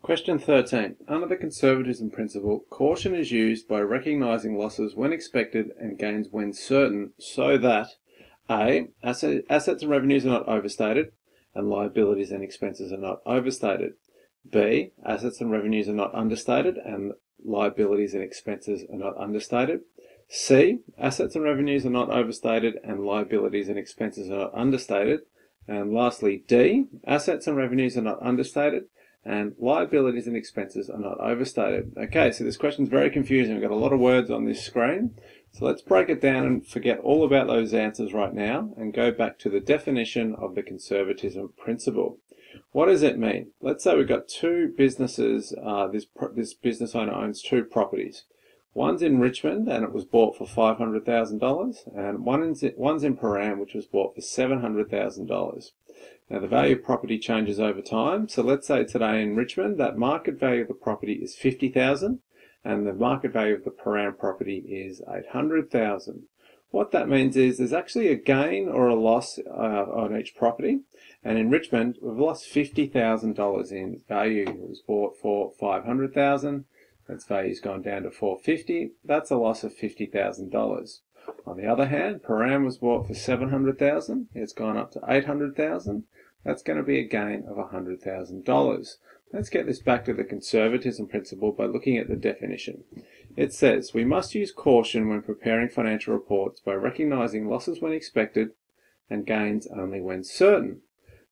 Question 13. Under the conservatism principle, caution is used by recognizing losses when expected and gains when certain, so that A. Assets and revenues are not overstated, and liabilities and expenses are not overstated. B. Assets and revenues are not understated, and liabilities and expenses are not understated. C. Assets and revenues are not overstated, and liabilities and expenses are not understated. And lastly, D. Assets and revenues are not understated, and liabilities and expenses are not overstated. Okay, so this question is very confusing. We've got a lot of words on this screen. So let's break it down and forget all about those answers right now and go back to the definition of the conservatism principle. What does it mean? Let's say we've got two businesses. This business owner owns two properties. One's in Richmond and it was bought for $500,000, and one's in Prahran, which was bought for $700,000. Now the value of property changes over time. So let's say today in Richmond that market value of the property is $50,000 and the market value of the Prahran property is $800,000. What that means is there's actually a gain or a loss on each property, and in Richmond we've lost $50,000 in value. It was bought for $500,000. Its value's gone down to $450,000. That's a loss of $50,000. On the other hand, Prahran was bought for $700,000. It's gone up to $800,000. That's going to be a gain of $100,000. Let's get this back to the conservatism principle by looking at the definition. It says, we must use caution when preparing financial reports by recognizing losses when expected and gains only when certain.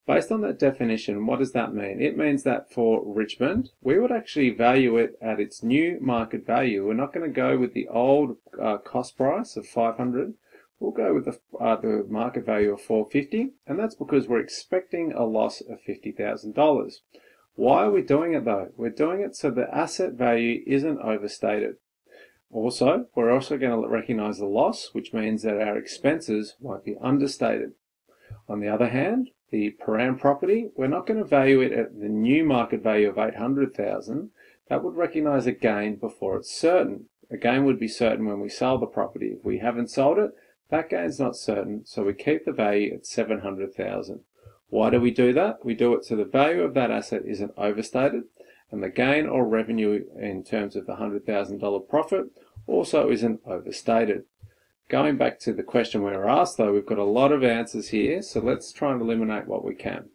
Based on that definition, what does that mean? It means that for Richmond, we would actually value it at its new market value. We're not going to go with the old cost price of $500. We'll go with the market value of $450, and that's because we're expecting a loss of $50,000. Why are we doing it though? We're doing it so the asset value isn't overstated. Also, we're also going to recognize the loss, which means that our expenses won't be understated. On the other hand, the Prahran property, we're not going to value it at the new market value of $800,000. That would recognize a gain before it's certain. A gain would be certain when we sell the property. If we haven't sold it, that gain's not certain, so we keep the value at $700,000. Why do we do that? We do it so the value of that asset isn't overstated, and the gain or revenue in terms of the $100,000 profit also isn't overstated. Going back to the question we were asked though, we've got a lot of answers here, so let's try and eliminate what we can.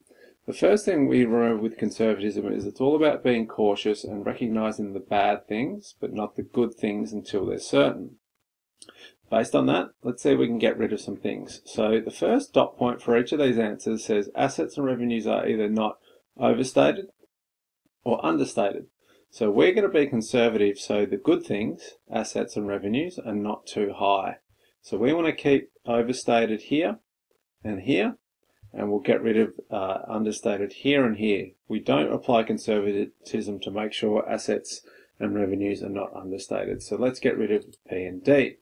The first thing we remember with conservatism is it's all about being cautious and recognizing the bad things, but not the good things until they're certain. Based on that, let's see if we can get rid of some things. So the first dot point for each of these answers says assets and revenues are either not overstated or understated. So we're going to be conservative, so the good things, assets and revenues, are not too high. So we want to keep overstated here, and we'll get rid of understated here and here. We don't apply conservatism to make sure assets and revenues are not understated. So let's get rid of P and D.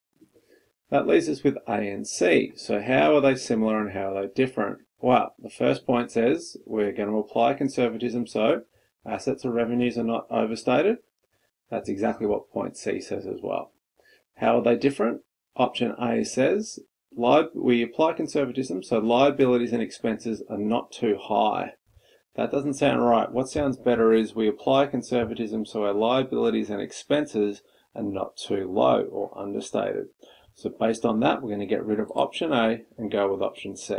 That leaves us with A and C. So how are they similar and how are they different? Well, the first point says we're going to apply conservatism, so assets or revenues are not overstated. That's exactly what point C says as well. How are they different? Option A says we apply conservatism, so liabilities and expenses are not too high. That doesn't sound right. What sounds better is we apply conservatism, so our liabilities and expenses are not too low or understated. So based on that, we're going to get rid of option A and go with option C.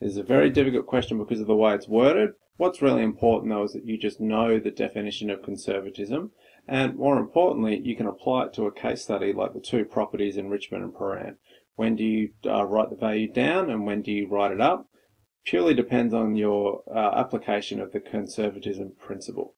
This is a very difficult question because of the way it's worded. What's really important though is that you just know the definition of conservatism, and more importantly, you can apply it to a case study like the two properties in Richmond and Prahran. When do you write the value down and when do you write it up? Purely depends on your application of the conservatism principle.